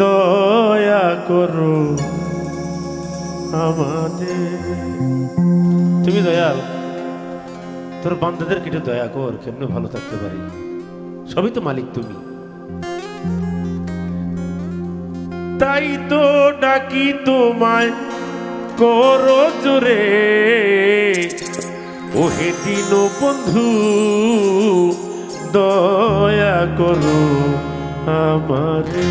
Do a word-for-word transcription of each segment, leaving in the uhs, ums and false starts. দয়া করো আমাদের। তুমি দয়াল, তোর বান্দাদের কেটে দয়া কর, কেমনে ভালো থাকতে পারি, সবই তো মালিক তুমি। তাই তো ডাকি তোমায় করো জোরে, ওহে দিন বন্ধু দয়া করো আমারে।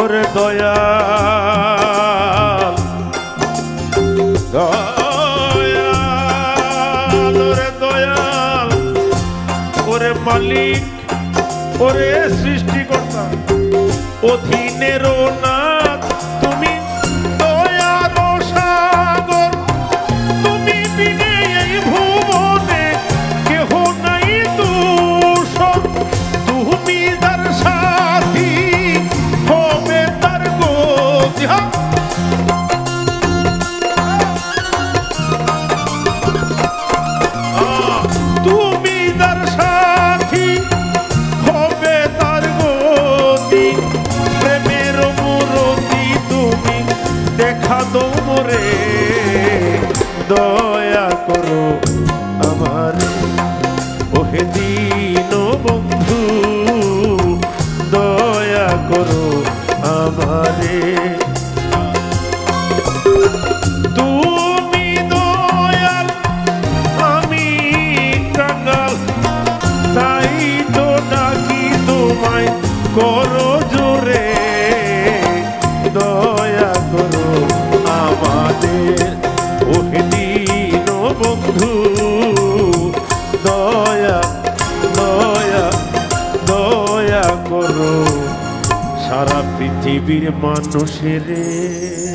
ওরে দয়াল দয়াল ওরে দয়াল ওরে মালিক ওরে সৃষ্টিকর্তা অধীনের না दया करो हमारे ओहे दीनो बंधु दया करो हमारे तुमी दयाल आमी कांगाल ताई तो डाकी तुम्हाई करो जोरे दया करो हमारे ओहे दीनो बंधु दया दया दया करो सारा पृथिवीर मानुषेरे।